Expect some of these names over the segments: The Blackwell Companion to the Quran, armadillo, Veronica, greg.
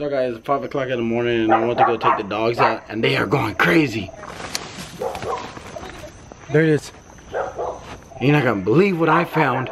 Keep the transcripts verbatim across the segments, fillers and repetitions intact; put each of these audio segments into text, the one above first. So guys, it's five o'clock in the morning and I went to go take the dogs out and they are going crazy. There it is. You're not gonna believe what I found.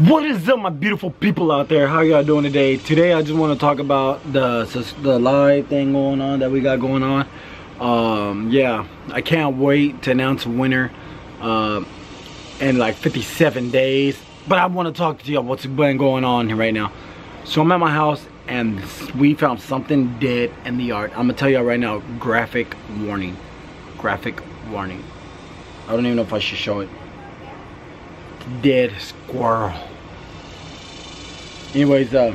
What is up, my beautiful people out there? How y'all doing today? Today I just want to talk about the the live thing going on that we got going on. Um, yeah, I can't wait to announce a winner uh, in like fifty-seven days. But I want to talk to y'all what's been going on here right now. So I'm at my house and we found something dead in the yard. I'm gonna tell y'all right now. Graphic warning. Graphic warning. I don't even know if I should show it. Dead squirrel. Anyways, uh,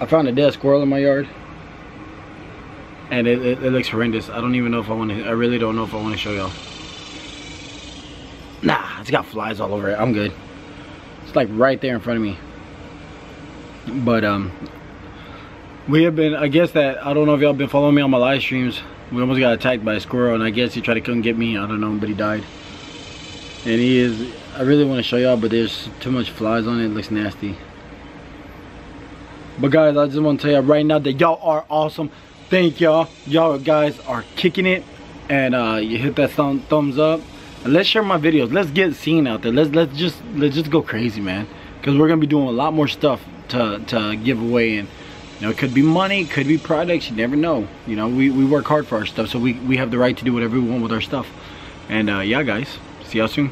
I found a dead squirrel in my yard, and it, it, it looks horrendous. I don't even know if I want to. I really don't know if I want to show y'all. Nah, it's got flies all over it. I'm good. It's like right there in front of me. But um, we have been. I guess that I don't know if y'all been following me on my live streams. We almost got attacked by a squirrel, and I guess he tried to come get me. I don't know, but he died. And he is. I really want to show y'all, but there's too much flies on it. It looks nasty. But guys, I just want to tell y'all right now that y'all are awesome. Thank y'all. Y'all guys are kicking it, and uh, you hit that thumb, thumbs up. And let's share my videos. Let's get seen out there. Let's let's just let's just go crazy, man. Because we're gonna be doing a lot more stuff to to give away, and you know, it could be money, it could be products. You never know. You know, we we work hard for our stuff, so we we have the right to do whatever we want with our stuff. And uh, yeah, guys. See y'all soon.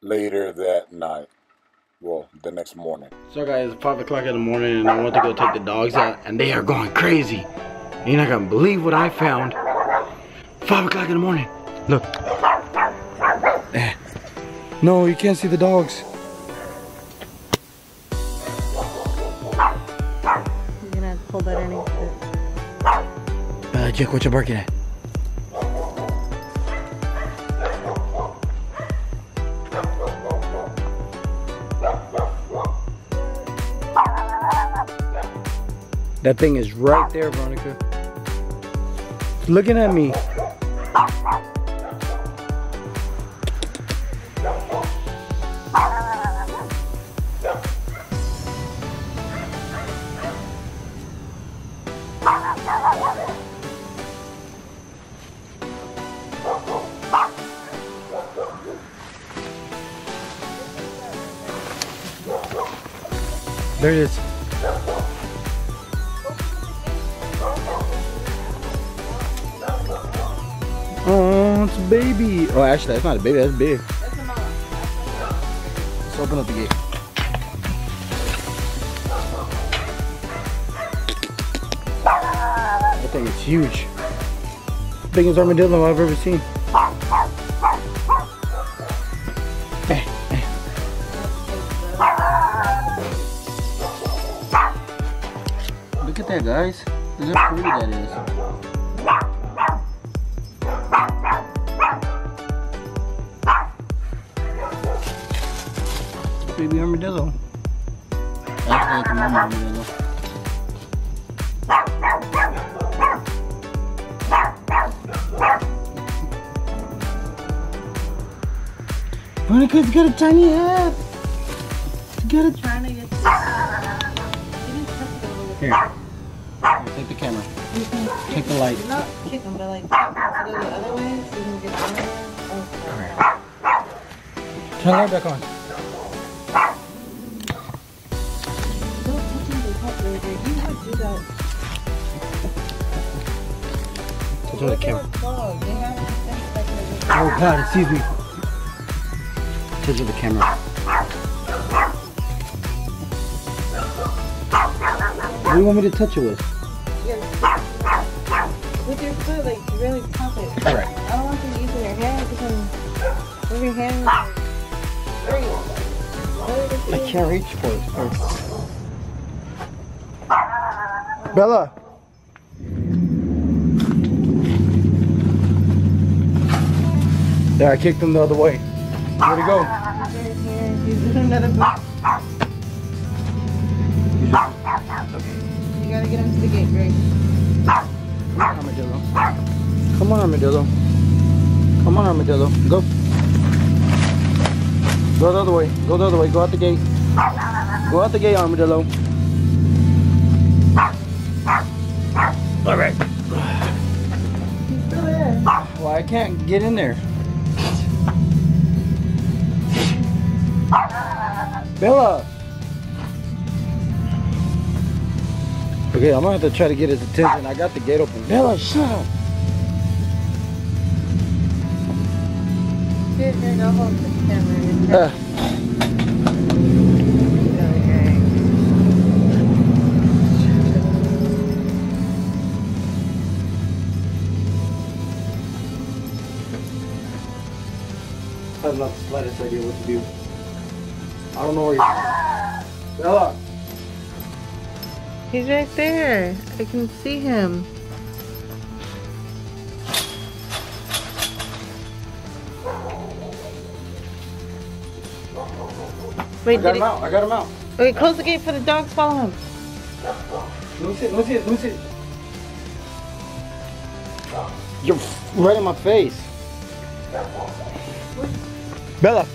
Later that night. Well, the next morning. So guys, it's five o'clock in the morning and I went to go take the dogs out and they are going crazy. You're not going to believe what I found. five o'clock in the morning. Look. No, you can't see the dogs. You're going to have to pull that underneath it. Uh, Jake, what you barking at? That thing is right there, Veronica. It's looking at me. There it is. Oh, it's a baby. Oh, actually, that's not a baby. That's big. That's a mama. Let's open up the gate. That thing is huge. Biggest armadillo I've ever seen. Hey, hey. Look at that, guys. Look how pretty that is. Baby armadillo. That's like a mama armadillo. Veronica's got a tiny head. It's got a tiny head. Here. Here, take the camera. Take the light. Not kick them, but like, go the other way so you can get the other way. Turn the light back on. You would do that. Touch the camera. Oh God, excuse me. Touch the camera. What do you want me to touch it with? With your foot, like really pump it. All right. I don't want you to use your hand because with your hand, I can't reach for it. Bella. Yeah, I kicked him the other way. Where'd he go? He's in another box. Okay. You gotta get into the gate, Greg. Come on, armadillo. Come on, armadillo. Come on, armadillo. Go. Go the other way. Go the other way. Go out the gate. Go out the gate, armadillo. All right. He's still there. Well, I can't get in there. Bella. Okay, I'm gonna have to try to get his attention. I got the gate open. Bella, shut up. Uh. I have not the slightest idea what to do. I don't know where he's. Bella! He's right there. I can see him. Wait, I got did him he... out. I got him out. Wait, close the gate for the dogs. Follow him. Loose it, loose it, loose it. You're right in my face. Bella.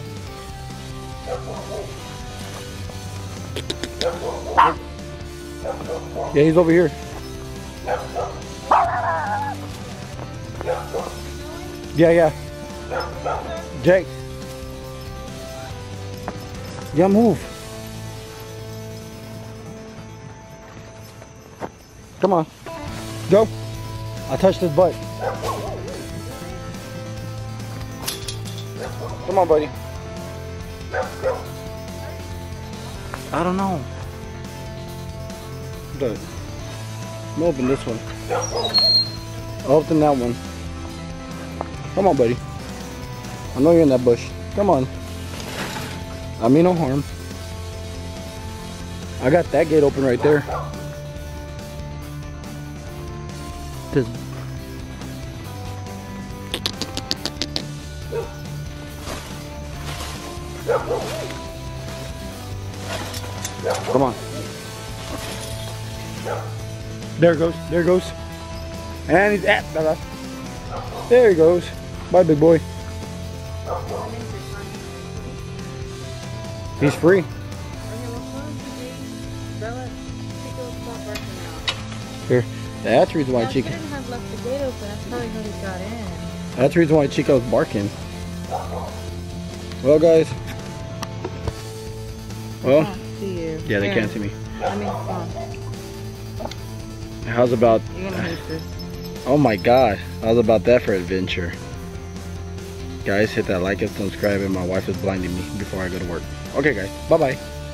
Yeah, he's over here. Yeah, yeah. Jake. Yeah, move. Come on. Go. I touched his butt. Come on, buddy. I don't know. But I'm open this one. I'll open that one. Come on, buddy. I know you're in that bush. Come on. I mean no harm. I got that gate open right there. This. Come on. There it goes. There it goes. And he's at that. There he goes. Bye, big boy. He's free. Okay, we'll close the gate. Bella, Chico will stop barking now. Here. That's the reason why Chico... I shouldn't have left the gate open. That's probably how he got in. That's the reason why Chico's barking. Well, guys. Well. I can't see you. Yeah, they Here. Can't see me. I mean, come on. How's about... You're gonna hate this. Oh my god. How's about that for adventure? Guys, hit that like and subscribe, and my wife is blinding me before I go to work. Okay guys, bye-bye.